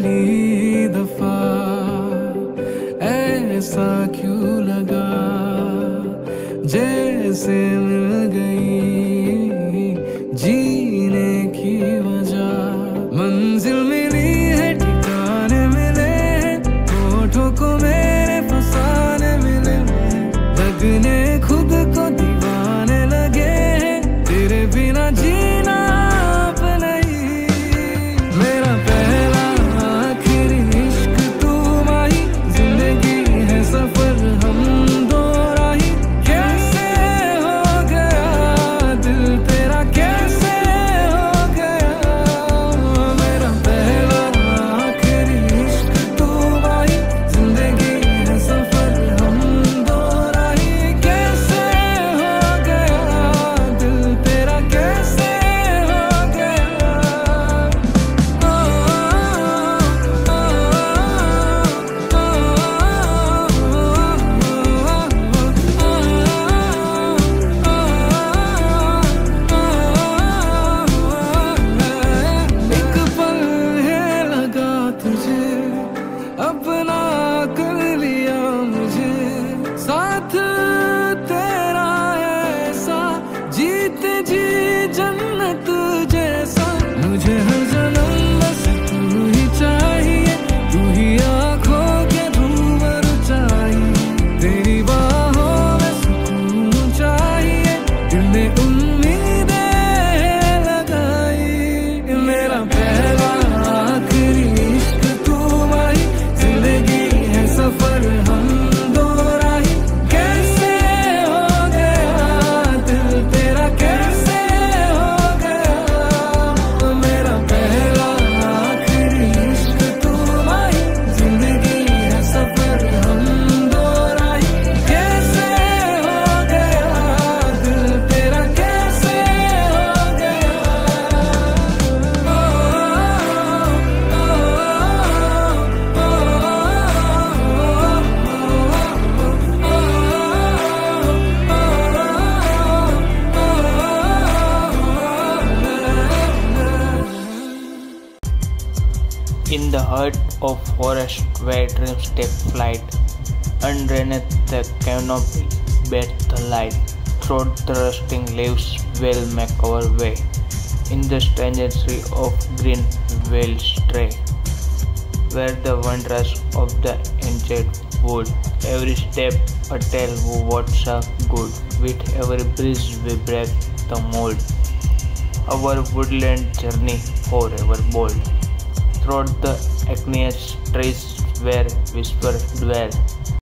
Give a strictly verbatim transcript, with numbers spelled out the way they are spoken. पहली दफा ऐसा क्यों लगा जैसे मिल गई जीने की वजह। मंजिल मिली है, ठिकाने मिले हैं, होठों को मेरे फसाने मिले हैं, लगने खुद को दीवाने लगे हैं, तेरे बिना जीना In the heart of forest where dreams take flight, underneath the canopy bathes the light, through the rusting leaves we'll make our way, in the stranger sea of green we'll stray, where the wonders of the ancient wood, every step a tale of what's a good, with every breeze we break the mold, our woodland journey forever bold. Throughout the acneous trees where whispers dwell.